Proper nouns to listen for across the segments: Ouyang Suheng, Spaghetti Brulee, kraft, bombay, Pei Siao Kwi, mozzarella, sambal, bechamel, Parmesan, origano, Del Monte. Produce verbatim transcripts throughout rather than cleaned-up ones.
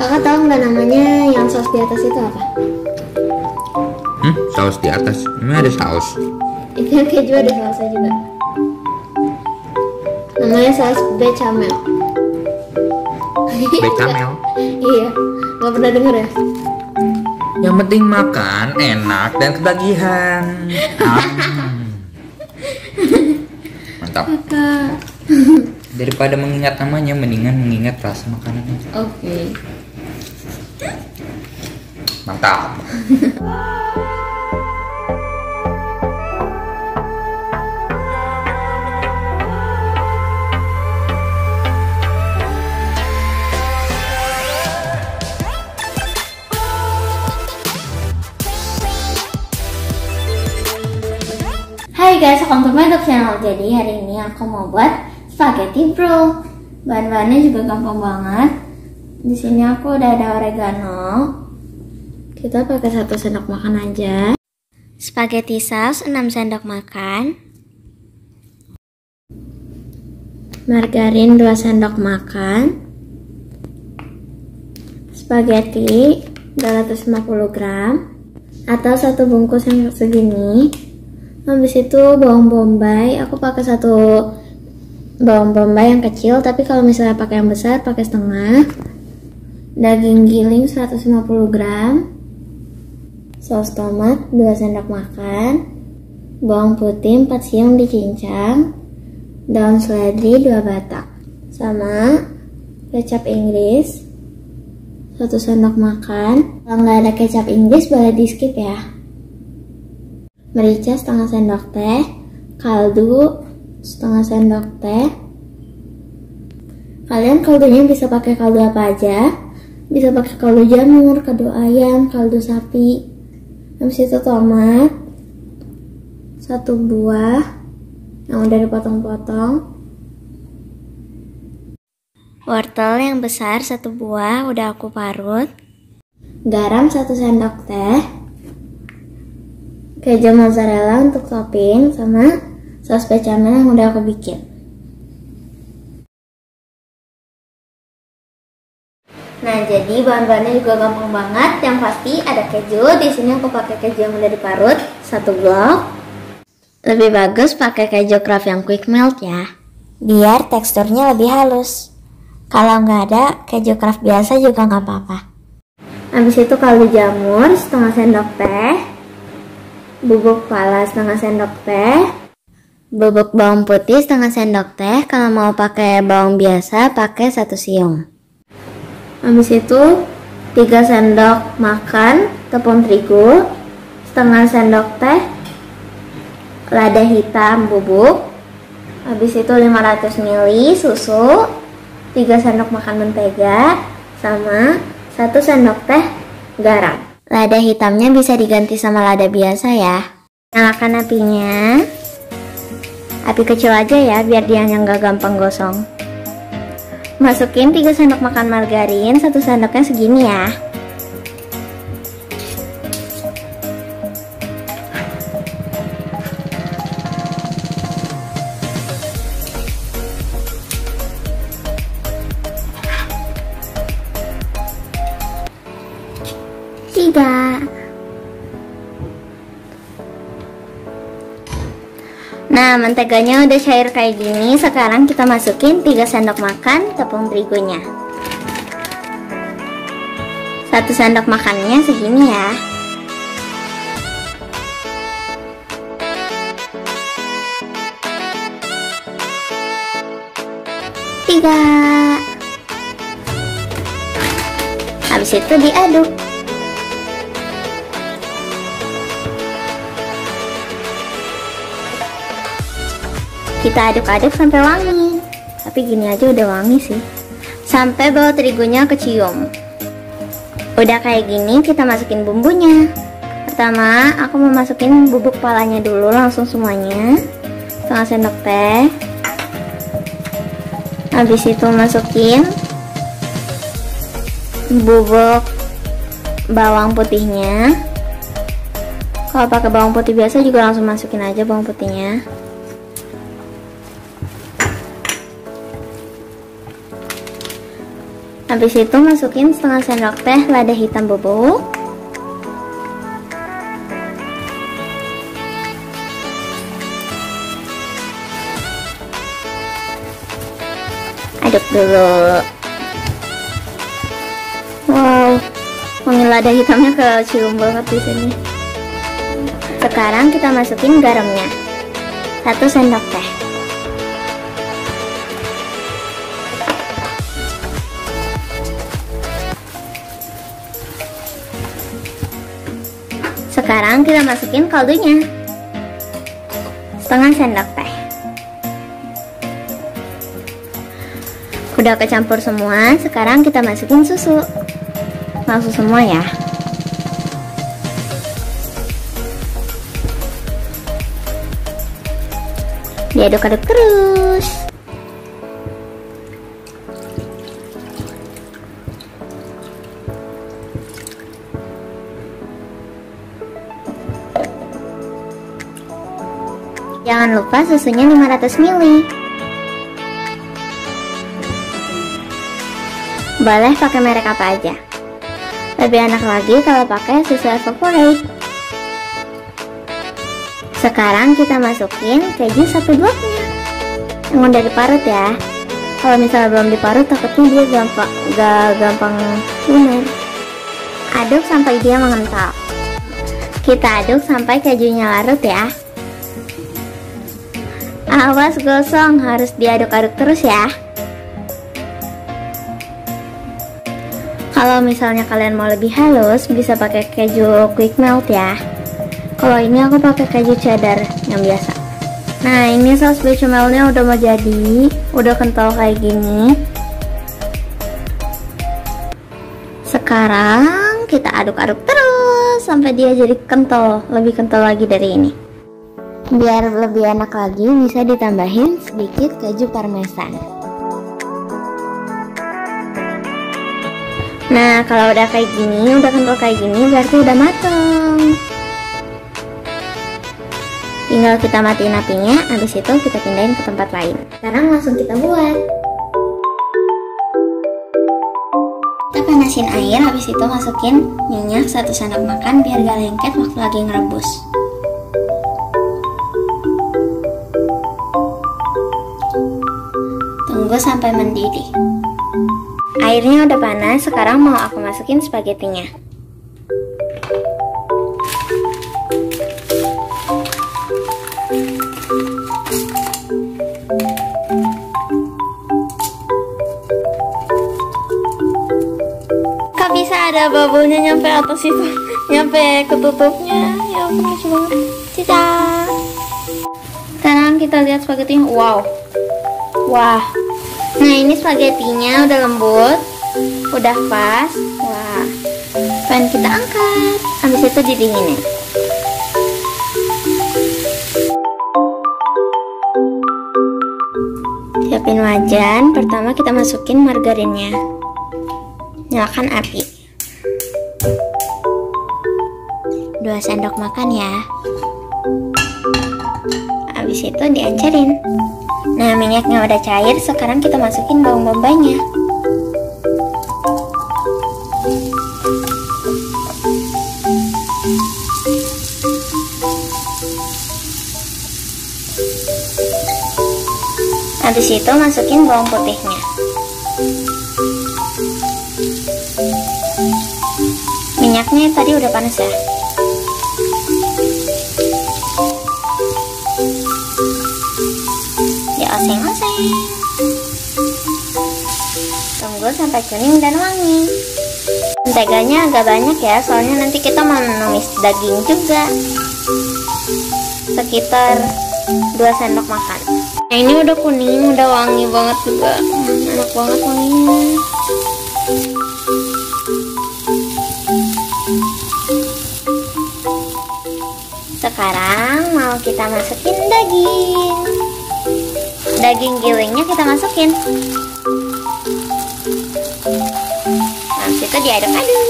Kakak tahu nggak namanya yang saus di atas itu apa? Hmm, saus di atas? Ini ada saus. Itu keju ada sausnya juga. Namanya saus bechamel. Bechamel? Iya, nggak pernah denger ya? Yang penting makan enak dan ketagihan. Mantap. Kakak. Daripada mengingat namanya, mendingan mengingat rasa makanannya. Oke. Okay. Mantap. Hai guys, welcome to my channel. Jadi hari ini aku mau buat spaghetti brulee. Bahan-bahannya juga gampang banget. Di sini aku udah ada oregano. Kita pakai satu sendok makan aja. Spaghetti sauce enam sendok makan. Margarin dua sendok makan. Spaghetti dua ratus lima puluh gram atau satu bungkus yang segini. Habis itu bawang bombay, aku pakai satu bawang bombay yang kecil, tapi kalau misalnya pakai yang besar pakai setengah. Daging giling seratus lima puluh gram. Saus tomat dua sendok makan. Bawang putih empat siung dicincang. Daun seledri dua batak. Sama kecap Inggris satu sendok makan. Kalau nggak ada kecap Inggris boleh di skip ya. Merica setengah sendok teh. Kaldu setengah sendok teh. Kalian kaldunya bisa pakai kaldu apa aja, bisa pakai kaldu jamur, kaldu ayam, kaldu sapi. Habis itu tomat satu buah yang udah dipotong-potong, wortel yang besar satu buah udah aku parut, garam satu sendok teh, keju mozzarella untuk topping, sama saus bechamel yang udah aku bikin. Nah, jadi bahan-bahannya juga gampang banget. Yang pasti ada keju. Di sini aku pakai keju yang udah diparut satu blok. Lebih bagus pakai keju kraft yang quick melt ya, biar teksturnya lebih halus. Kalau nggak ada keju kraft biasa juga nggak apa-apa. Habis itu kaldu jamur setengah sendok teh, bubuk pala setengah sendok teh, bubuk bawang putih setengah sendok teh. Kalau mau pakai bawang biasa pakai satu siung. Habis itu tiga sendok makan tepung terigu, setengah sendok teh lada hitam bubuk. Habis itu lima ratus mililiter susu, tiga sendok makan mentega, sama satu sendok teh garam. Lada hitamnya bisa diganti sama lada biasa ya. Nyalakan apinya. Api kecil aja ya, biar dia nggak gampang gosong. Masukin tiga sendok makan margarin, satu sendoknya segini ya. Tiga. Nah, menteganya udah cair kayak gini. Sekarang kita masukin tiga sendok makan tepung terigunya. Satu sendok makannya segini ya. Tiga. Habis itu diaduk. Kita aduk-aduk sampai wangi. Tapi gini aja udah wangi sih. Sampai bau terigunya kecium. Udah kayak gini kita masukin bumbunya. Pertama aku mau masukin bubuk palanya dulu langsung semuanya. Setengah sendok teh. Habis itu masukin bubuk bawang putihnya. Kalau pakai bawang putih biasa juga langsung masukin aja bawang putihnya. Habis itu masukin setengah sendok teh lada hitam bubuk, aduk dulu. Wow, wangi lada hitamnya kecium banget di sini. Sekarang kita masukin garamnya, satu sendok teh. Sekarang kita masukin kaldunya, setengah sendok teh. Udah kecampur semua, sekarang kita masukin susu. Langsung semua ya. Diaduk-aduk terus. Jangan lupa susunya lima ratus mililiter. Boleh pakai merek apa aja. Lebih enak lagi kalau pakai susu evaporate. Sekarang kita masukin keju satu bloknya. Yang udah diparut ya. Kalau misalnya belum diparut takutnya dia gampang gak gampang lumer. Aduk sampai dia mengental. Kita aduk sampai kejunya larut ya. Awas gosong, harus diaduk-aduk terus ya. Kalau misalnya kalian mau lebih halus, bisa pakai keju quick melt ya. Kalau ini aku pakai keju cheddar yang biasa. Nah, ini saus bechamelnya udah mau jadi, udah kental kayak gini. Sekarang kita aduk-aduk terus sampai dia jadi kental, lebih kental lagi dari ini. Biar lebih enak lagi bisa ditambahin sedikit keju parmesan. Nah, kalau udah kayak gini, udah kental kayak gini berarti udah mateng. Tinggal kita matiin apinya, habis itu kita pindahin ke tempat lain. Sekarang langsung kita buat. Kita panasin air, habis itu masukin minyak satu sendok makan biar gak lengket waktu lagi ngerebus. Tunggu sampai mendidih. Airnya udah panas, sekarang mau aku masukin spagetinya. Kok bisa ada bubuknya nyampe atas itu, nyampe ketutupnya? Ya ampun, lucu banget. Cidaa. Sekarang kita lihat spagetinya. Wow. Wah. Nah, ini spagetinya udah lembut, udah pas. Wah, pengen kita angkat, habis itu didinginin. Siapin wajan, pertama kita masukin margarinnya. Nyalakan api, dua sendok makan ya. Habis itu diancarin. Nah, minyaknya udah cair, sekarang kita masukin bawang bombaynya. Habis itu masukin bawang putihnya. Minyaknya tadi udah panas ya. Oseng-oseng. Tunggu sampai kuning dan wangi. Menteganya agak banyak ya, soalnya nanti kita mau menumis daging juga. Sekitar dua sendok makan. Nah, ini udah kuning, udah wangi banget juga. Hmm, enak banget wanginya. Sekarang mau kita masukin daging. Daging gilingnya kita masukin. Habis itu diaduk-aduk.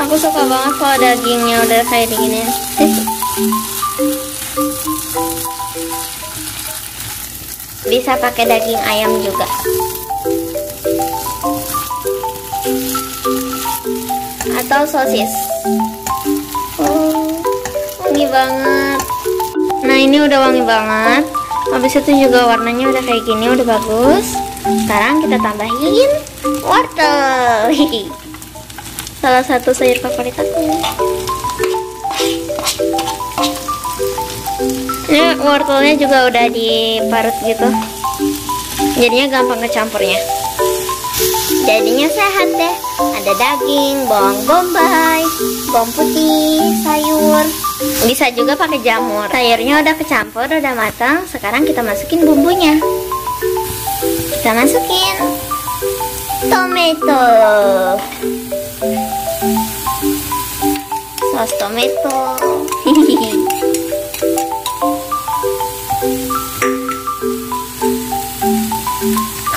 Aku suka banget kalau dagingnya udah kayak begini. bisa pakai daging ayam juga. Atau sosis. Oh, wangi banget. Nah, ini udah wangi banget. Habis itu juga warnanya udah kayak gini, udah bagus. Sekarang kita tambahin wortel. Salah satu sayur favorit aku. Ini wortelnya juga udah diparut gitu, jadinya gampang kecampurnya. Jadinya sehat deh. Ada daging, bawang bombay, bawang putih, sayur. Bisa juga pakai jamur. Sayurnya udah kecampur, udah matang. Sekarang kita masukin bumbunya. Kita masukin tomato, saus tomato.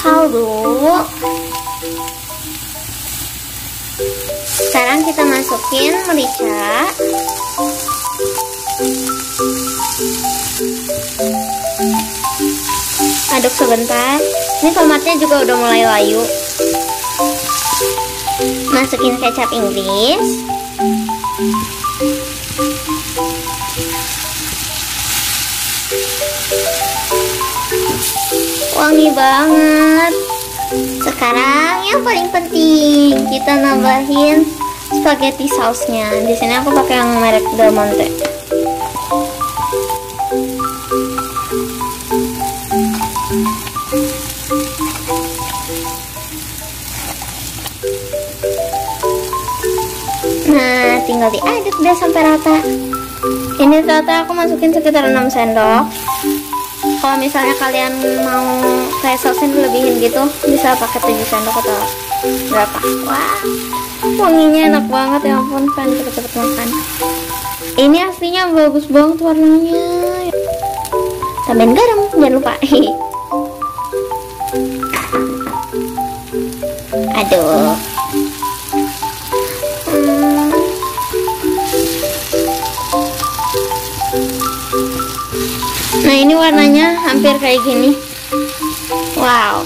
Kaldu. Sekarang kita masukin merica. Aduk sebentar. Ini tomatnya juga udah mulai layu. Masukin kecap Inggris. Wangi banget. Sekarang yang paling penting, kita nambahin spaghetti sausnya. Di sini aku pakai yang merek Del Monte. Nah, tinggal diaduk deh sampai rata. Ini rata aku masukin sekitar enam sendok. Kalau misalnya kalian mau kayak sausin lebihin gitu, bisa pakai tujuh sendok atau berapa. Wah, wanginya enak banget, ya ampun, pengen cepet-cepet makan. Ini aslinya bagus banget warnanya. Tambahin garam, jangan lupa. Aduh. hmm. Nah, ini warnanya hampir kayak gini. Wow,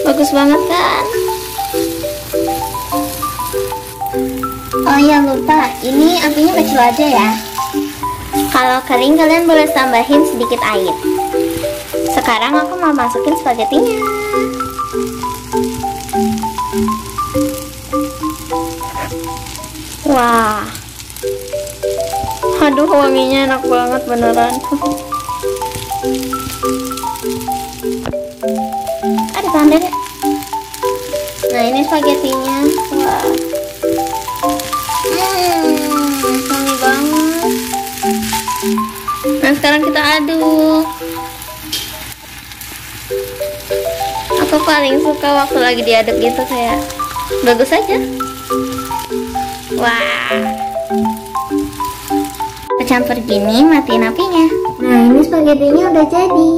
bagus banget kan? Oh ya, lupa, ini apinya kecil aja ya. Kalau kering kalian boleh tambahin sedikit air. Sekarang aku mau masukin spagettinya. Wah, wow. Aduh, wanginya enak banget beneran. Ada tanda deh. Nah, ini spagettinya. Wah, hmm, wangi banget. Nah, sekarang kita aduk. Aku paling suka waktu lagi diaduk gitu, kayak bagus aja. Wah, campur gini, matiin apinya. Nah, ini spagettinya udah jadi.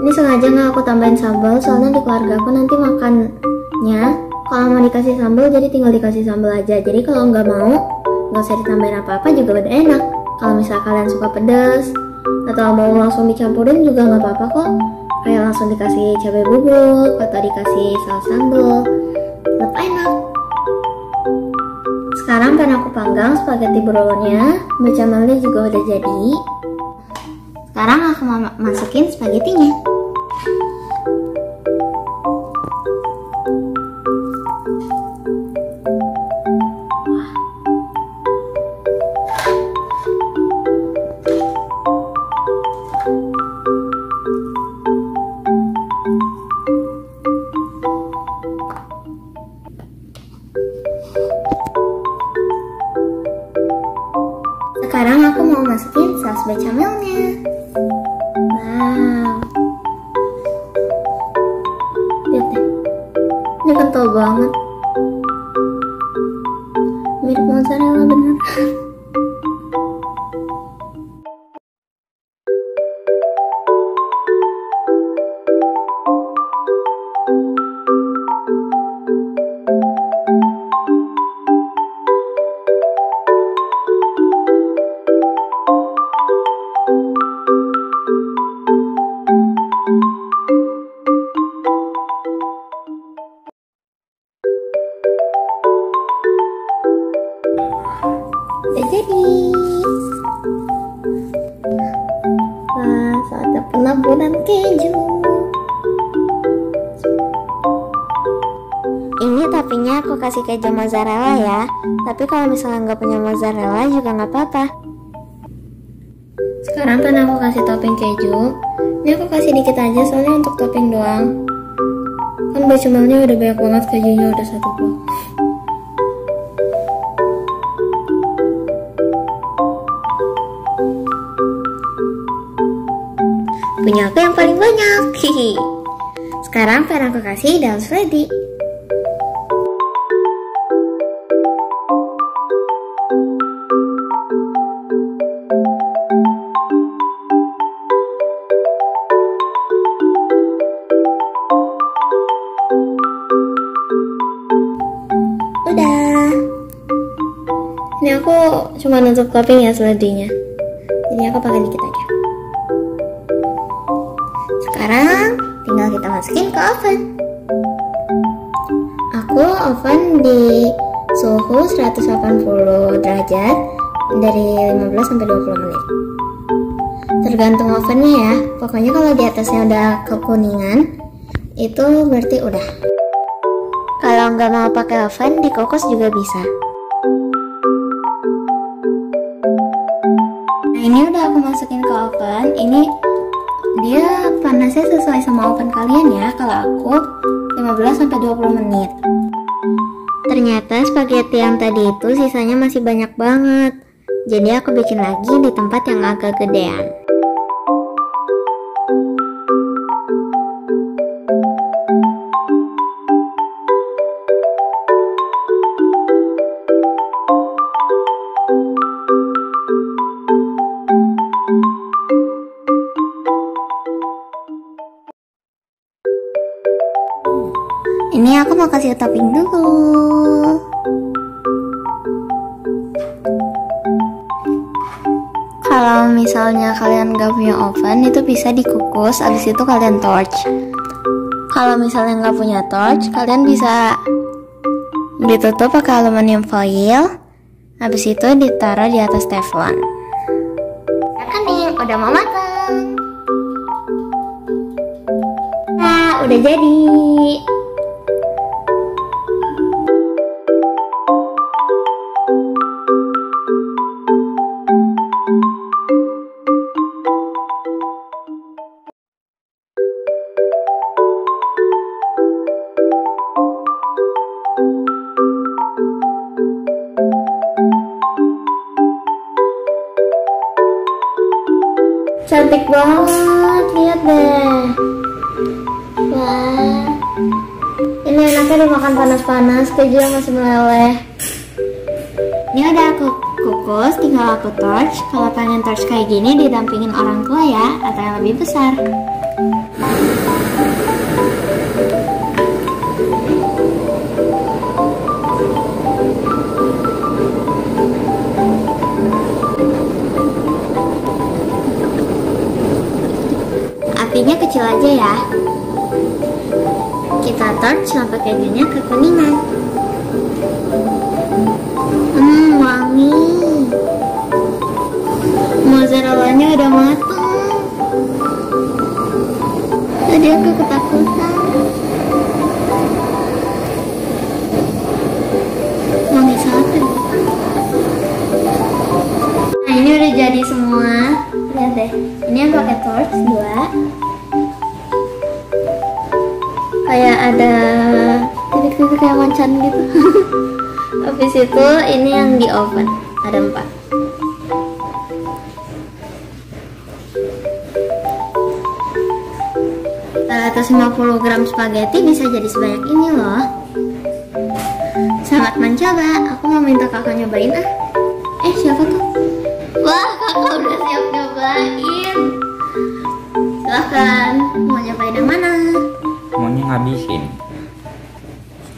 Ini sengaja nggak aku tambahin sambal, soalnya di keluarga aku nanti makannya kalau mau dikasih sambal, jadi tinggal dikasih sambal aja. Jadi kalau nggak mau, nggak usah ditambahin apa-apa juga udah enak. Kalau misalnya kalian suka pedas atau mau langsung dicampurin juga nggak apa-apa kok. Kayak langsung dikasih cabai bubuk atau dikasih saus sambal, tetap enak. Sekarang pengen aku panggang spaghetti brulee-nya, bechamelnya juga udah jadi. Sekarang aku mau masukin spagettinya. Sekarang aku mau masukin saus bechamelnya. Wow, lihat deh, ini kental banget, mirip mozzarella bener. ada pelabunan keju. Ini toppingnya aku kasih keju mozzarella ya, tapi kalau misalnya nggak punya mozzarella juga nggak apa-apa. Sekarang kan aku kasih topping keju. Ini aku kasih dikit aja soalnya untuk topping doang. Kan bechamelnya udah banyak banget, kejunya udah satu buah. Punya aku yang paling banyak. Hihi. Sekarang pengen aku kasih daun seledri. Ini aku cuma nutup topping ya seladinya. Jadi aku pakai dikit aja. Sekarang tinggal kita masukin ke oven. Aku oven di suhu seratus delapan puluh derajat dari lima belas sampai dua puluh menit. Tergantung ovennya ya. Pokoknya kalau di atasnya udah kekuningan, itu berarti udah. Kalau nggak mau pakai oven, dikukus juga bisa. Ini udah aku masukin ke oven. Ini dia panasnya sesuai sama oven kalian ya. Kalau aku lima belas sampai dua puluh menit. Ternyata spaghetti yang tadi itu sisanya masih banyak banget. Jadi aku bikin lagi di tempat yang agak gedean. Ini aku mau kasih topping dulu. Kalau misalnya kalian gak punya oven, itu bisa dikukus, abis itu kalian torch. Kalau misalnya gak punya torch, kalian bisa ditutup pakai aluminium foil, abis itu ditaruh di atas teflon. Makan nih, udah mau matang. Nah, udah jadi. Cantik banget, lihat deh. Wah, ini enaknya dimakan panas-panas, keju masih meleleh. Ini udah aku kukus, tinggal aku torch. Kalau pengen torch kayak gini didampingin orang tua ya, atau yang lebih besar. Apinya kecil aja ya. Kita torch sampai kejunya kekuningan. Hmm, wangi. Mozzarellanya udah matang. Tadi aku ketakutan. Wangi satu. Nah, ini udah jadi semua. Lihat deh. Ini yang pakai torch dua. Kayak ada titik-titik kayak macan gitu. Habis itu ini yang di oven ada empat. seratus lima puluh gram spaghetti bisa jadi sebanyak ini loh. Sangat mencoba. Aku mau minta kakak nyobain ah. Eh siapa tuh? Wah, kakak udah siap nyobain. Silahkan, mau nyobain yang mana? Maunya ngabisin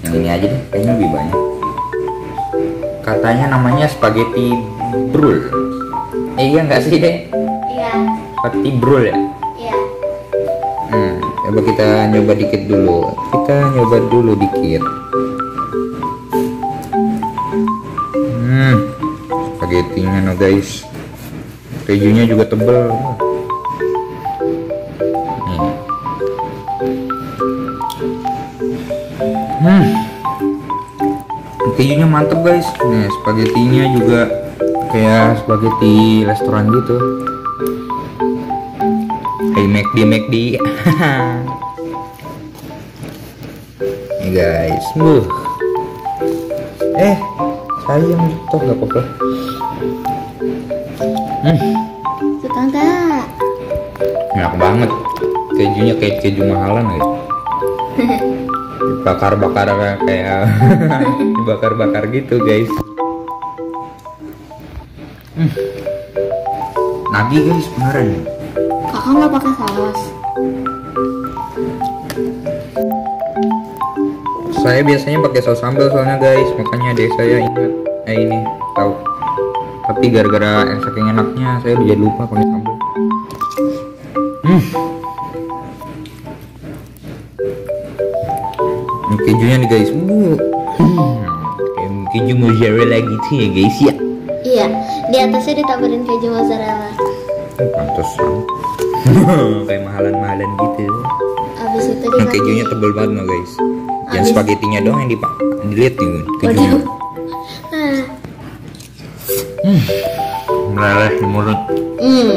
yang ini aja deh, kayaknya lebih banyak. Katanya namanya spaghetti brulee. Eh iya nggak sih deh? Iya. Spaghetti brulee ya? Iya. Hmm, coba kita nyoba dikit dulu. Kita nyoba dulu dikit. Hmm, spagettinya no guys. Kejunya juga tebel. Hmm. Kejunya mantep guys. Nih spagetinya juga kayak spageti restoran gitu. Hey M C D M C D. Nih guys, buh. Eh, sayang toh nggak apa-apa. Hmm. Suka nggak? Enak banget. Kejunya kayak keju mahalan guys. Bakar-bakar kayak bakar-bakar gitu guys. Hmm. Nagi guys beneran. Kakak nggak pakai saus? Saya biasanya pakai saus sambal soalnya guys, makanya adek saya ingat eh ini tahu. Tapi gara-gara yang saking enaknya saya jadi lupa pakai sambal. Hmm. Kejunya nih guys, uh, hmm. keju mozzarella gitu ya guys ya. Iya, di atasnya ditaburin keju mozzarella. Pantesan, kayak mahalan-mahalan gitu. Abis itu di kejunya tebal banget loh guys. Yang spagetinya doang yang dipak, dilihat nih kejunya. Hmm, meleleh di mulut. Hmm.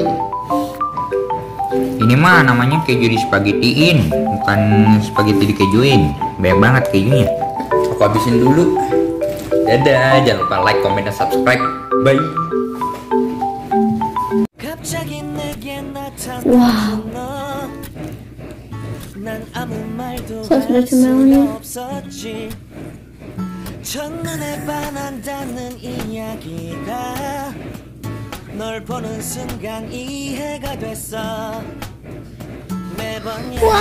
Ini mah namanya keju di spagetiin, bukan spageti dikejuin. Banyak banget kejunya. Aku habisin dulu. Dadah, jangan lupa like, komen, dan subscribe. Bye. Wow. Saus bechamelnya. Wow. Mantap. Hmm. Wow.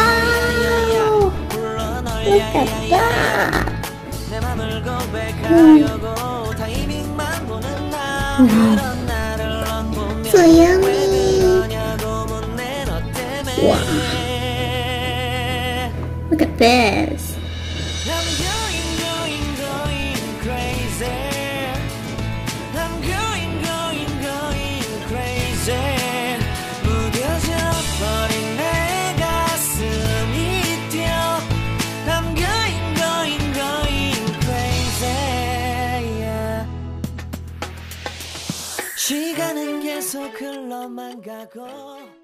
So yummy. Wow. Look at this. 시간은 계속 흘러만 가고